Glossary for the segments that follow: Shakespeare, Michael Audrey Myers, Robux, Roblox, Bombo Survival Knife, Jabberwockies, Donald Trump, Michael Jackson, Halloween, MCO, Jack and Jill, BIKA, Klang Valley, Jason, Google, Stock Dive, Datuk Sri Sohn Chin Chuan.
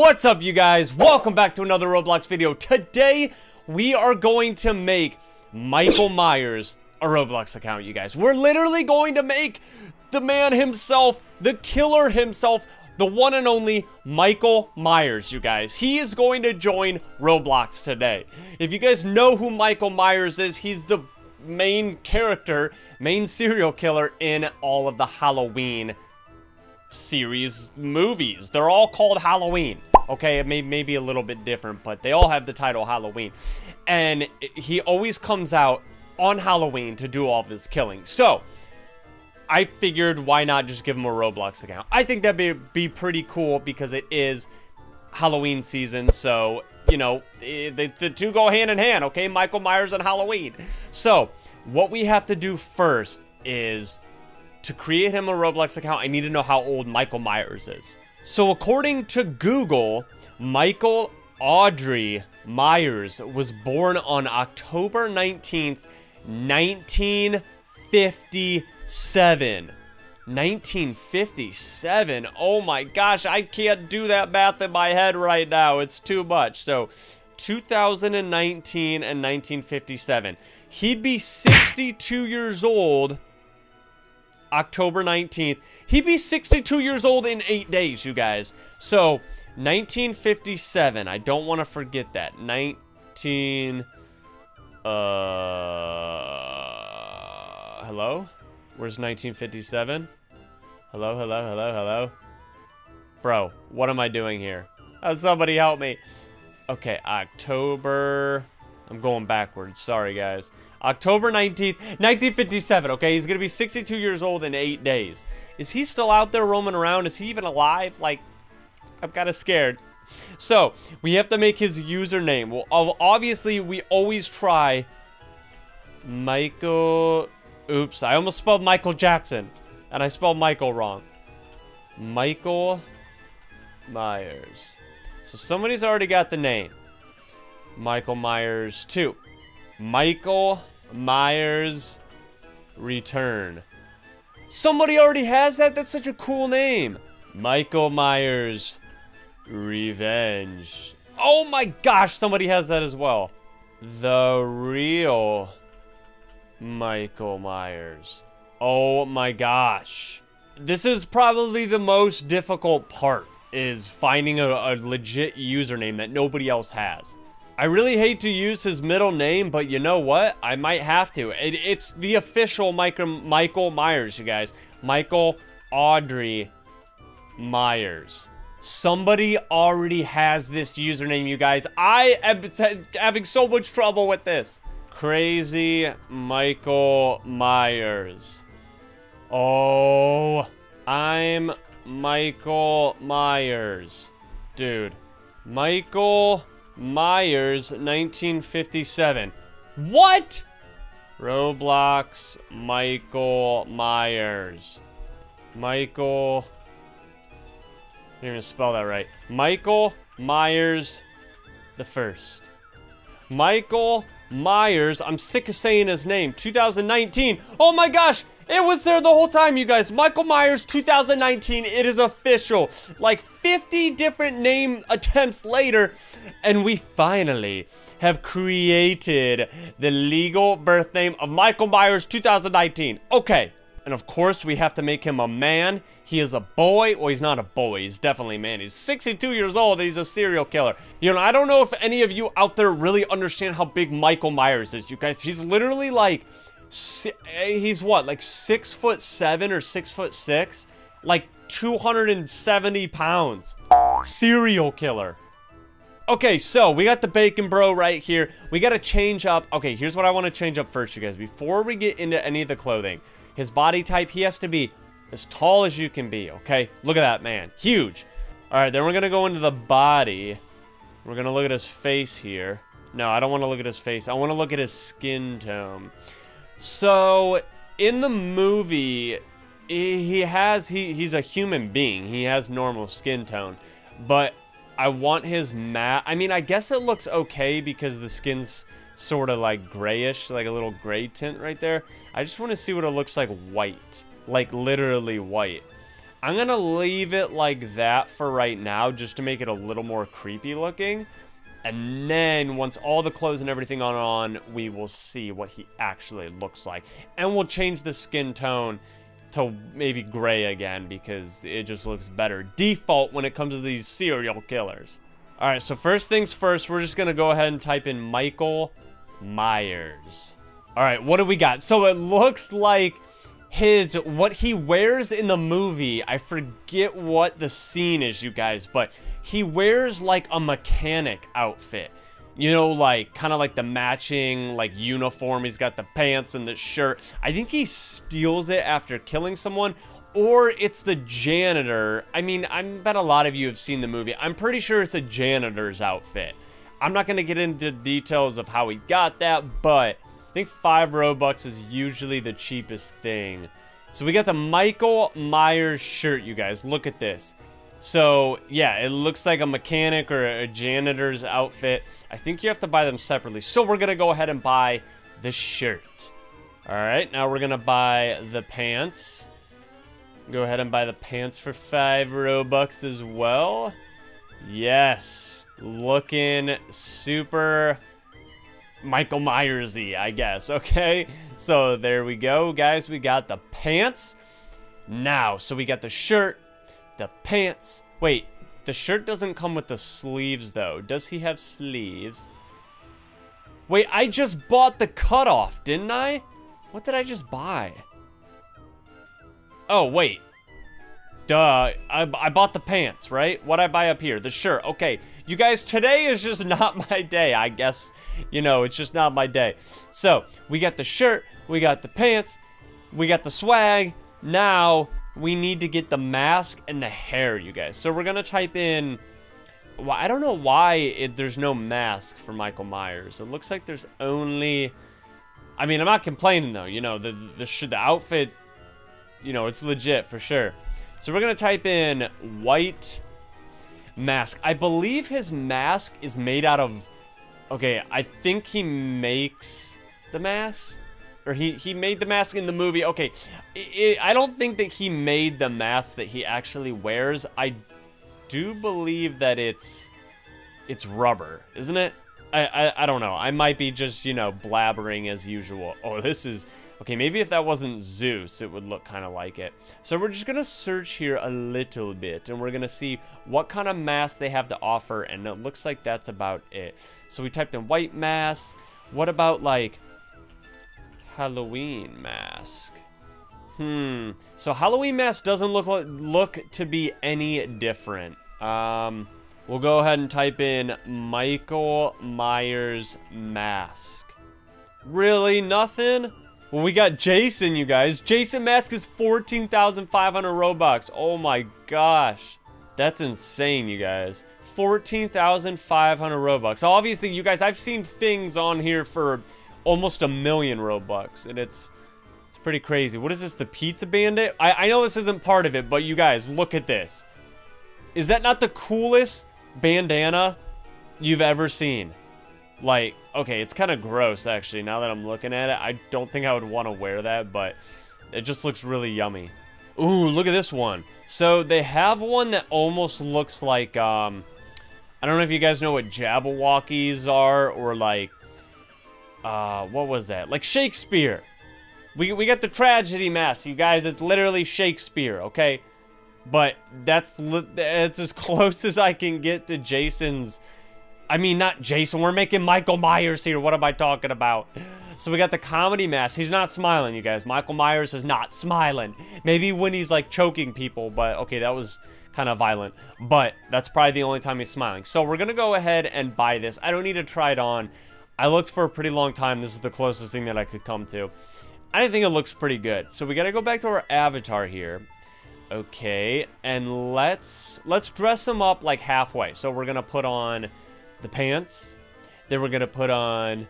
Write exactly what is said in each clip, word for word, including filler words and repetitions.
What's up, you guys? Welcome back to another Roblox video. Today we are going to make Michael Myers a Roblox account, you guys. We're literally going to make the man himself, the killer himself, the one and only Michael Myers, you guys. He is going to join Roblox today. If you guys know who Michael Myers is, he's the main character, main serial killer in all of the Halloween series movies. They're all called Halloween. Okay, it may, may be a little bit different, but they all have the title Halloween. And he always comes out on Halloween to do all of his killing. So I figured, why not just give him a Roblox account? I think that'd be, be pretty cool because it is Halloween season. So, you know, the, the two go hand in hand, okay? Michael Myers and Halloween. So what we have to do first is, to create him a Roblox account, I need to know how old Michael Myers is. So according to Google, Michael Audrey Myers was born on October nineteenth, nineteen fifty-seven. nineteen fifty-seven. Oh my gosh, I can't do that math in my head right now. It's too much. So two thousand nineteen and nineteen fifty-seven. He'd be sixty-two years old October nineteenth. He'd be sixty-two years old in eight days, you guys. So nineteen fifty-seven. I don't want to forget that. nineteen. Uh. Hello? Where's nineteen fifty-seven? Hello, hello, hello, hello. Bro, what am I doing here? Oh, somebody help me. Okay, October. I'm going backwards. Sorry, guys. October nineteenth, nineteen fifty-seven, okay? He's gonna be sixty-two years old in eight days. Is he still out there roaming around? Is he even alive? Like, I'm kind of scared. So, we have to make his username. Well, obviously, we always try Michael... Oops, I almost spelled Michael Jackson, and I spelled Michael wrong. Michael Myers. So, somebody's already got the name. Michael Myers two. Michael Myers Return. Somebody already has that? That's such a cool name. Michael Myers Revenge. Oh my gosh, somebody has that as well. The Real Michael Myers. Oh my gosh. This is probably the most difficult part, is finding a, a legit username that nobody else has. I really hate to use his middle name, but you know what? I might have to. It, it's the official Michael, Michael Myers, you guys. Michael Audrey Myers. Somebody already has this username, you guys. I am having so much trouble with this. Crazy Michael Myers. Oh, I'm Michael Myers. Dude, Michael Myers nineteen fifty-seven. What? Roblox Michael Myers. Michael. I didn't even spell that right. Michael Myers the first. Michael Myers. I'm sick of saying his name. two thousand nineteen. Oh my gosh. It was there the whole time, you guys. Michael Myers two thousand nineteen. It is official. Like fifty different name attempts later, and we finally have created the legal birth name of Michael Myers two thousand nineteen. Okay. And of course, we have to make him a man. He is a boy. Well, he's not a boy. He's definitely a man. He's sixty-two years old. He's a serial killer. You know, I don't know if any of you out there really understand how big Michael Myers is, you guys. He's literally like... he's what, like six foot seven or six foot six, like two hundred seventy pounds. Serial killer. Okay, so we got the bacon bro right here. We got to change up. Okay, here's what I want to change up first, you guys, before we get into any of the clothing. His body type, he has to be as tall as you can be. Okay, look at that man, huge. All right, then we're gonna go into the body. We're gonna look at his face here. No, I don't want to look at his face. I want to look at his skin tone. So, in the movie, he has, he, he's a human being. He has normal skin tone, but I want his matte. I mean, I guess it looks okay because the skin's sort of like grayish, like a little gray tint right there. I just want to see what it looks like white, like literally white. I'm gonna leave it like that for right now, just to make it a little more creepy looking. And then once all the clothes and everything are on, we will see what he actually looks like. And we'll change the skin tone to maybe gray again, because it just looks better. Default when it comes to these serial killers. All right, so first things first, we're just gonna go ahead and type in Michael Myers. All right, what do we got? So it looks like his, what he wears in the movie, I forget what the scene is, you guys, but he wears like a mechanic outfit, you know, like kind of like the matching like uniform. He's got the pants and the shirt. I think he steals it after killing someone, or it's the janitor. I mean, I bet a lot of you have seen the movie. I'm pretty sure it's a janitor's outfit. I'm not going to get into details of how he got that, but I think five Robux is usually the cheapest thing. So we got the Michael Myers shirt, you guys. Look at this. So, yeah, it looks like a mechanic or a janitor's outfit. I think you have to buy them separately. So we're going to go ahead and buy the shirt. All right, now we're going to buy the pants. Go ahead and buy the pants for five Robux as well. Yes, looking super Michael Myers-y, I guess. Okay, so there we go, guys. We got the pants now. So we got the shirt, the pants. Wait, the shirt doesn't come with the sleeves, though. Does he have sleeves? Wait, I just bought the cutoff, didn't I? What did I just buy? Oh, wait. Duh, I, I bought the pants, right? What'd I buy up here? The shirt. Okay, you guys, today is just not my day, I guess. You know, it's just not my day. So, we got the shirt, we got the pants, we got the swag. Now, we need to get the mask and the hair, you guys. So, we're gonna type in... Well, I don't know why it, there's no mask for Michael Myers. It looks like there's only... I mean, I'm not complaining, though. You know, the, the, the, the outfit, you know, it's legit for sure. So we're going to type in white mask. I believe his mask is made out of... Okay, I think he makes the mask. Or he, he made the mask in the movie. Okay, it, I don't think that he made the mask that he actually wears. I do believe that it's it's rubber, isn't it? I, I, I don't know. I might be just, you know, blabbering as usual. Oh, this is... Okay, maybe if that wasn't Zeus, it would look kind of like it. So we're just going to search here a little bit, and we're going to see what kind of mask they have to offer, and it looks like that's about it. So we typed in white mask. What about, like, Halloween mask? Hmm. So Halloween mask doesn't look, look to be any different. Um, we'll go ahead and type in Michael Myers mask. Really? Nothing? Well, we got Jason, you guys. Jason mask is fourteen thousand five hundred Robux. Oh my gosh. That's insane, you guys. fourteen thousand five hundred Robux. Obviously, you guys, I've seen things on here for almost a million Robux, and it's it's pretty crazy. What is this, the Pizza Bandit? I, I know this isn't part of it, but you guys, look at this. Is that not the coolest bandana you've ever seen? Like, okay, it's kind of gross, actually, now that I'm looking at it. I don't think I would want to wear that, but it just looks really yummy. Ooh, look at this one. So, they have one that almost looks like, um... I don't know if you guys know what Jabberwockies are, or like... Uh, what was that? Like Shakespeare! We, we got the tragedy mask, you guys. It's literally Shakespeare, okay? But that's, that's as close as I can get to Jason's... I mean, not Jason. We're making Michael Myers here. What am I talking about? So we got the comedy mask. He's not smiling, you guys. Michael Myers is not smiling. Maybe when he's, like, choking people. But, okay, that was kind of violent. But that's probably the only time he's smiling. So we're going to go ahead and buy this. I don't need to try it on. I looked for a pretty long time. This is the closest thing that I could come to. I think it looks pretty good. So we got to go back to our avatar here. Okay. And let's, let's dress him up, like, halfway. So we're going to put on... the pants, then we're gonna put on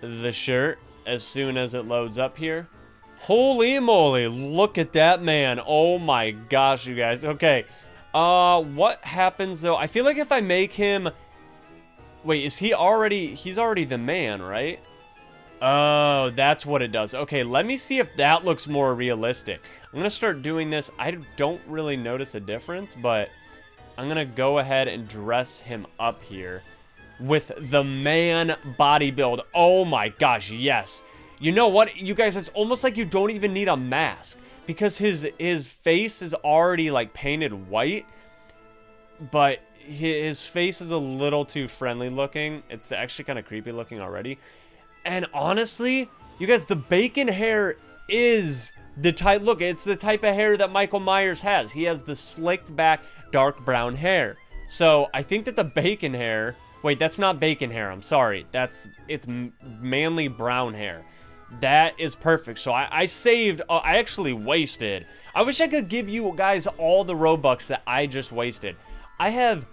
the shirt as soon as it loads up here. Holy moly, look at that man. Oh my gosh, you guys. Okay, uh what happens though? I feel like if I make him... wait, is he already... he's already the man, right? Oh, that's what it does. Okay, let me see if that looks more realistic. I'm gonna start doing this. I don't really notice a difference, but I'm gonna go ahead and dress him up here with the man body build. Oh my gosh, yes. You know what, you guys, it's almost like you don't even need a mask because his his face is already like painted white, but his face is a little too friendly looking. It's actually kind of creepy looking already. And honestly, you guys, the bacon hair is the type, look, it's the type of hair that Michael Myers has. He has the slicked back dark brown hair. So I think that the bacon hair, wait, that's not bacon hair. I'm sorry. That's, it's manly brown hair. That is perfect. So I, I saved, uh, I actually wasted. I wish I could give you guys all the Robux that I just wasted. I have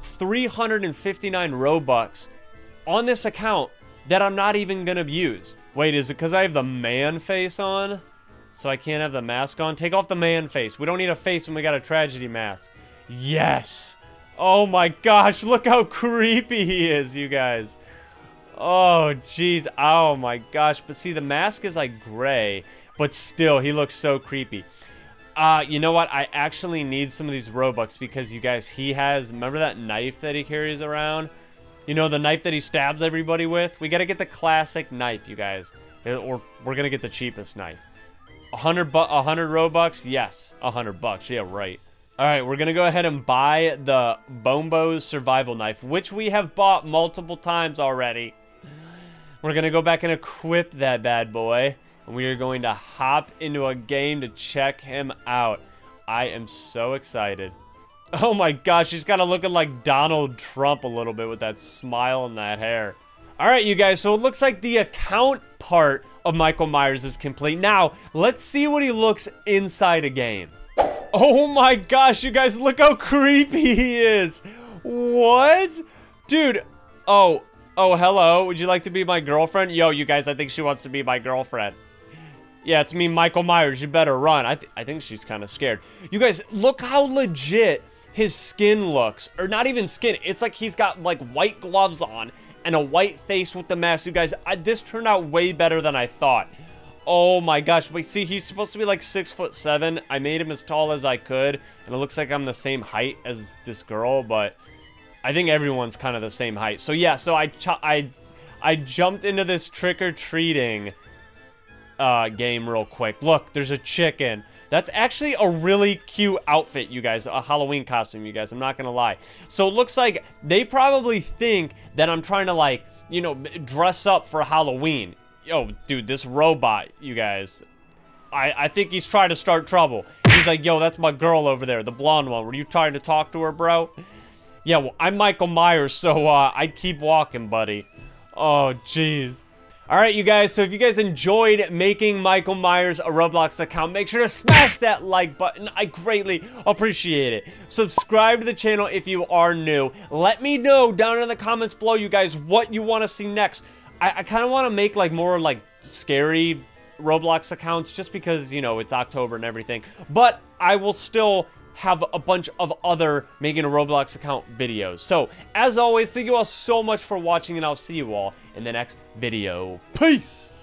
three hundred fifty-nine Robux on this account that I'm not even gonna use. Wait, is it because I have the man face on? So I can't have the mask on? Take off the man face. We don't need a face when we got a tragedy mask. Yes! Oh my gosh, look how creepy he is, you guys. Oh, jeez. Oh my gosh. But see, the mask is like gray, but still, he looks so creepy. Uh, you know what? I actually need some of these Robux because, you guys, he has, remember that knife that he carries around? You know, the knife that he stabs everybody with? We got to get the classic knife, you guys. Or we're going to get the cheapest knife. one hundred, bu one hundred Robux? Yes. one hundred bucks. Yeah, right. All right, we're going to go ahead and buy the Bombo Survival Knife, which we have bought multiple times already. We're going to go back and equip that bad boy. We are going to hop into a game to check him out. I am so excited. Oh my gosh, he's kind of looking like Donald Trump a little bit with that smile and that hair. All right, you guys, so it looks like the account part of Michael Myers is complete. Now, let's see what he looks inside a game. Oh my gosh, you guys, look how creepy he is. What? Dude, oh, oh, hello. Would you like to be my girlfriend? Yo, you guys, I think she wants to be my girlfriend. Yeah, it's me, Michael Myers. You better run. I, th I think she's kind of scared. You guys, look how legit his skin looks. Or not even skin. It's like he's got, like, white gloves on and a white face with the mask. You guys, I, this turned out way better than I thought. Oh, my gosh. But see, he's supposed to be, like, six foot seven. I made him as tall as I could. And it looks like I'm the same height as this girl. But I think everyone's kind of the same height. So, yeah. So, I, ch I, I jumped into this trick-or-treating uh game real quick. Look, there's a chicken. That's actually a really cute outfit, you guys. A Halloween costume, you guys. I'm not gonna lie. So it looks like they probably think that I'm trying to, like, you know, dress up for Halloween. Yo, dude, this robot, you guys, I I think he's trying to start trouble. He's like, yo, that's my girl over there, the blonde one. Were you trying to talk to her, bro? Yeah, well, I'm Michael Myers, so uh I keep walking, buddy. Oh jeez. All right, you guys, so if you guys enjoyed making Michael Myers a Roblox account, make sure to smash that like button. I greatly appreciate it. Subscribe to the channel if you are new. Let me know down in the comments below, you guys, what you want to see next. I, I kind of want to make, like, more, like, scary Roblox accounts just because, you know, it's October and everything. But I will still have a bunch of other making a Roblox account videos. So, as always, thank you all so much for watching, and I'll see you all in the next video. Peace!